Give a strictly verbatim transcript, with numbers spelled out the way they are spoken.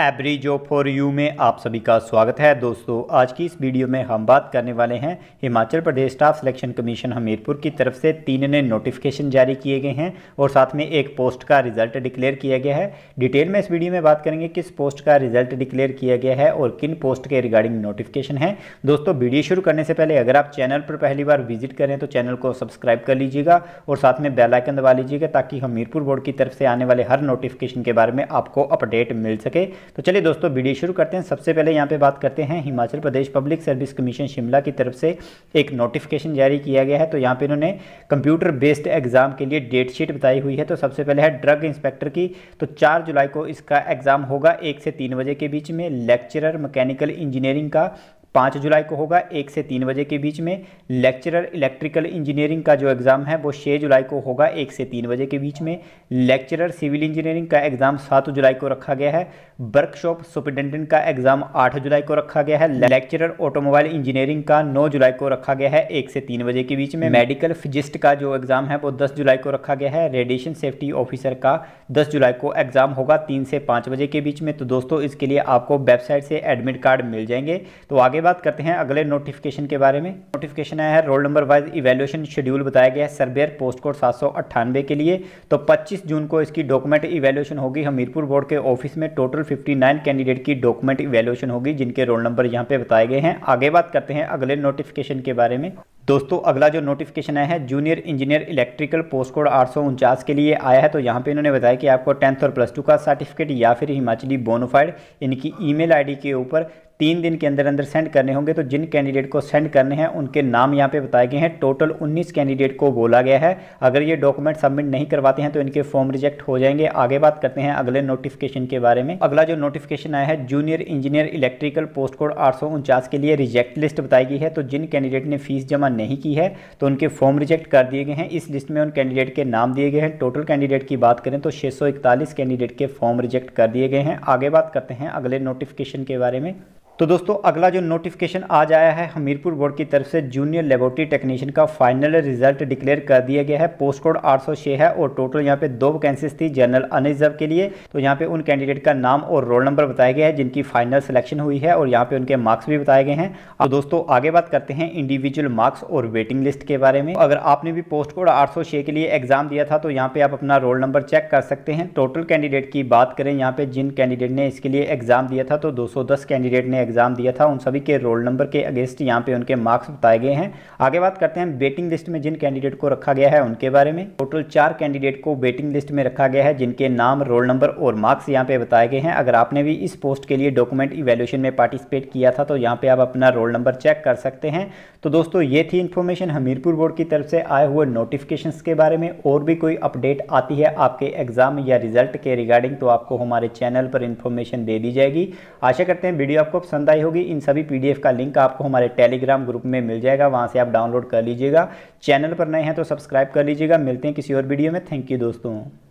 Every job for you में आप सभी का स्वागत है। दोस्तों, आज की इस वीडियो में हम बात करने वाले हैं Himachal Pradesh staff selection commission Hamirpur की तरफ से तीन नए नोटिफिकेशन जारी किए गए हैं और साथ में एक पोस्ट का रिजल्ट डिक्लेयर किया गया है। डिटेल में इस वीडियो में बात करेंगे किस पोस्ट का रिजल्ट डिक्लेयर किया गया है और किन पोस्ट के रिगार्डिंग नोटिफिकेशन है। दोस्तों, वीडियो शुरू करने से पहले अगर आप चैनल पर पहली बार विजिट करें तो चैनल को सब्सक्राइब कर लीजिएगा और साथ में बेल आइकन दबा लीजिएगा ताकि हमीरपुर बोर्ड की तरफ से आने वाले हर नोटिफिकेशन के बारे में आपको अपडेट मिल सके। तो चलिए दोस्तों, वीडियो शुरू करते हैं। सबसे पहले यहाँ पे बात करते हैं Himachal Pradesh public service commission Shimla की तरफ से एक नोटिफिकेशन जारी किया गया है। तो यहाँ पे इन्होंने कंप्यूटर बेस्ड एग्जाम के लिए डेट शीट बताई हुई है। तो सबसे पहले है ड्रग इंस्पेक्टर की, तो चार जुलाई को इसका एग्जाम होगा एक से तीन बजे के बीच में। लेक्चरर मैकेनिकल इंजीनियरिंग का पाँच जुलाई को होगा एक से तीन बजे के बीच में। लेक्चरर इलेक्ट्रिकल इंजीनियरिंग का जो एग्ज़ाम है वो छः जुलाई को होगा एक से तीन बजे के बीच में। लेक्चरर सिविल इंजीनियरिंग का एग्ज़ाम सात जुलाई को रखा गया है। वर्कशॉप सुपरिटेंडेंट का एग्ज़ाम आठ जुलाई को रखा गया है। लेक्चरर ऑटोमोबाइल इंजीनियरिंग का नौ जुलाई को रखा गया है एक से तीन बजे के बीच में। मेडिकल फिजिस्ट का जो एग्ज़ाम है वो दस जुलाई को रखा गया है। रेडिएशन सेफ्टी ऑफिसर का दस जुलाई को एग्ज़ाम होगा तीन से पाँच बजे के बीच में। तो दोस्तों, इसके लिए आपको वेबसाइट से एडमिट कार्ड मिल जाएंगे। तो आगे बात करते हैं अगले नोटिफिकेशन के बारे में। नोटिफिकेशन आया है roll number wise evaluation schedule बताया गया है सर्वेयर पोस्ट कोड सात सौ अट्ठानवे के लिए। तो पच्चीस जून को इसकी डॉक्यूमेंट इवैल्यूएशन होगी हमीरपुर बोर्ड के ऑफिस में। टोटल उनसठ कैंडिडेट की डॉक्यूमेंट इवैल्यूएशन होगी जिनके रोल नंबर यहां पे बताए गए हैं। आगे बात करते हैं अगले नोटिफिकेशन के बारे में। दोस्तों, अगला जो नोटिफिकेशन आया है junior engineer electrical post code आठ सौ उनचास के लिए आया है। तो यहाँ पे इन्होंने बताया कि आपको टेंथ और प्लस टू का सर्टिफिकेट या फिर हिमाचली बोनोफाइड इनकी ईमेल आईडी के ऊपर तीन दिन के अंदर अंदर सेंड करने होंगे। तो जिन कैंडिडेट को सेंड करने हैं उनके नाम यहाँ पे बताए गए हैं। टोटल उन्नीस कैंडिडेट को बोला गया है। अगर ये डॉक्यूमेंट सबमिट नहीं करवाते हैं तो इनके फॉर्म रिजेक्ट हो जाएंगे। आगे बात करते हैं अगले नोटिफिकेशन के बारे में। अगला जो नोटिफिकेशन आया है junior engineer electrical post code आठ सौ उनचास के लिए रिजेक्ट लिस्ट बताई गई है। तो जिन कैंडिडेट ने फीस जमा नहीं की है तो उनके फॉर्म रिजेक्ट कर दिए गए हैं। इस लिस्ट में उन कैंडिडेट के नाम दिए गए हैं। टोटल कैंडिडेट की बात करें तो छः सौ इकतालीस कैंडिडेट के फॉर्म रिजेक्ट कर दिए गए हैं। आगे बात करते हैं अगले नोटिफिकेशन के बारे में। तो दोस्तों, अगला जो नोटिफिकेशन आज आया है हमीरपुर बोर्ड की तरफ से जूनियर लेबोरेटरी टेक्नीशियन का फाइनल रिजल्ट डिक्लेयर कर दिया गया है। पोस्ट कोड आठ सौ छह है और टोटल यहां पे दो वैकेंसीज थी जनरल अनरिजर्व के लिए। तो यहां पे उन कैंडिडेट का नाम और रोल नंबर बताया गया है जिनकी फाइनल सिलेक्शन हुई है और यहाँ पे उनके मार्क्स भी बताए गए हैं। और दोस्तों, आगे बात करते हैं इंडिविजुअल मार्क्स और वेटिंग लिस्ट के बारे में। अगर आपने भी पोस्ट कोड आठ सौ छः के लिए एग्जाम दिया था तो यहाँ पे आप अपना रोल नंबर चेक कर सकते हैं। टोटल कैंडिडेट की बात करें यहाँ पे जिन कैंडिडेट ने इसके लिए एग्जाम दिया था तो दो सौ दस कैंडिडेट ने एग्जाम दिया था। उन सभी के रोल नंबर के अगेंस्ट यहाँ पे उनके मार्क्स बताए गए हैं। आगे बात करते हैं वेटिंग लिस्ट में जिन कैंडिडेट को रखा गया है उनके बारे में। टोटल चार कैंडिडेट को वेटिंग लिस्ट में रखा गया है जिनके नाम, रोल नंबर और मार्क्स यहाँ पे बताए गए हैं। अगर आपने भी इस पोस्ट के लिए डॉक्यूमेंट इवैल्यूएशन में पार्टिसिपेट किया था तो यहाँ पे आप अपना रोल नंबर चेक कर सकते हैं। तो दोस्तों, ये थी इन्फॉर्मेशन हमीरपुर बोर्ड की तरफ से आए हुए नोटिफिकेशन के बारे में। और भी कोई अपडेट आती है आपके एग्जाम या रिजल्ट के रिगार्डिंग तो आपको हमारे चैनल पर इन्फॉर्मेशन दे दी जाएगी। आशा करते हैं वीडियो आपको पसंद आई होगी। इन सभी पीडीएफ का लिंक आपको हमारे टेलीग्राम ग्रुप में मिल जाएगा, वहां से आप डाउनलोड कर लीजिएगा। चैनल पर नए हैं तो सब्सक्राइब कर लीजिएगा। मिलते हैं किसी और वीडियो में। थैंक यू दोस्तों।